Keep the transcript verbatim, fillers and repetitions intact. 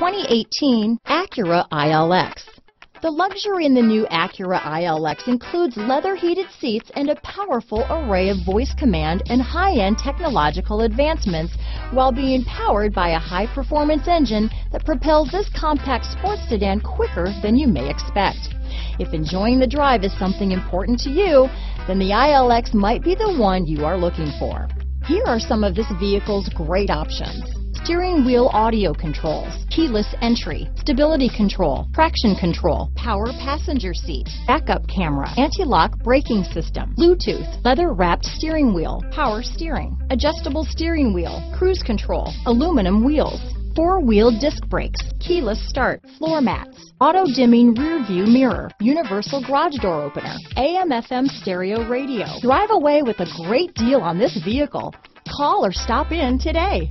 twenty eighteen Acura I L X. The luxury in the new Acura I L X includes leather-heated seats and a powerful array of voice command and high-end technological advancements, while being powered by a high-performance engine that propels this compact sports sedan quicker than you may expect. If enjoying the drive is something important to you, then the I L X might be the one you are looking for. Here are some of this vehicle's great options: steering wheel audio controls, keyless entry, stability control, traction control, power passenger seat, backup camera, anti-lock braking system, Bluetooth, leather-wrapped steering wheel, power steering, adjustable steering wheel, cruise control, aluminum wheels, four-wheel disc brakes, keyless start, floor mats, auto-dimming rear-view mirror, universal garage door opener, A M F M stereo radio. Drive away with a great deal on this vehicle. Call or stop in today.